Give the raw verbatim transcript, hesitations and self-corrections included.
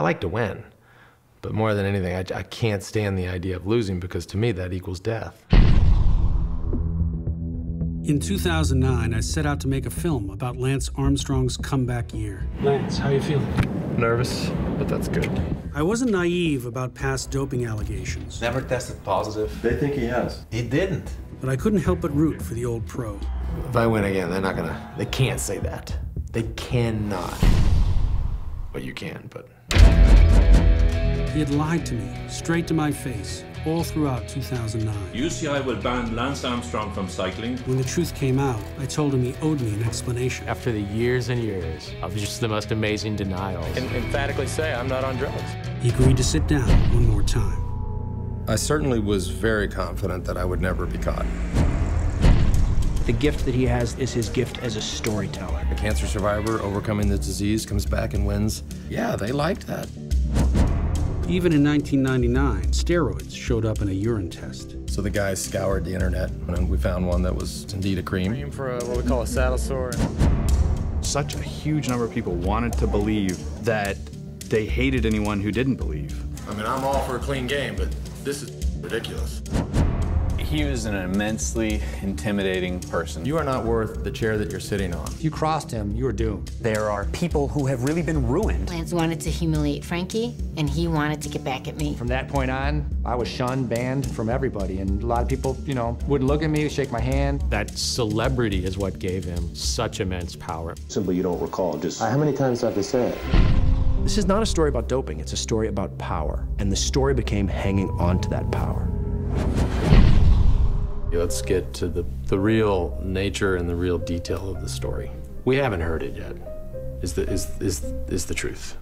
I like to win, but more than anything, I, I can't stand the idea of losing, because to me that equals death. In two thousand nine, I set out to make a film about Lance Armstrong's comeback year. Lance, how you feeling? Nervous, but that's good. I wasn't naive about past doping allegations. Never tested positive. They think he has. He didn't. But I couldn't help but root for the old pro. If I win again, they're not gonna, they can't say that. They cannot. Well, you can, but. He had lied to me, straight to my face, all throughout two thousand nine. U C I will ban Lance Armstrong from cycling. When the truth came out, I told him he owed me an explanation. After the years and years of just the most amazing denials. I can emphatically say I'm not on drugs. He agreed to sit down one more time. I certainly was very confident that I would never be caught. The gift that he has is his gift as a storyteller. A cancer survivor overcoming the disease comes back and wins. Yeah, they liked that. Even in nineteen ninety-nine, steroids showed up in a urine test. So the guys scoured the internet, and we found one that was indeed a cream. Cream for a, what we call a saddle sore. Such a huge number of people wanted to believe that they hated anyone who didn't believe. I mean, I'm all for a clean game, but this is ridiculous. He was an immensely intimidating person. You are not worth the chair that you're sitting on. If you crossed him, you were doomed. There are people who have really been ruined. Lance wanted to humiliate Frankie, and he wanted to get back at me. From that point on, I was shunned, banned from everybody, and a lot of people, you know, wouldn't look at me, shake my hand. That celebrity is what gave him such immense power. Simply you don't recall, just... How many times do I have to say it? This is not a story about doping, it's a story about power. And the story became hanging on to that power. Let's get to the, the real nature and the real detail of the story. We haven't heard it yet, is the, is, is, is the truth.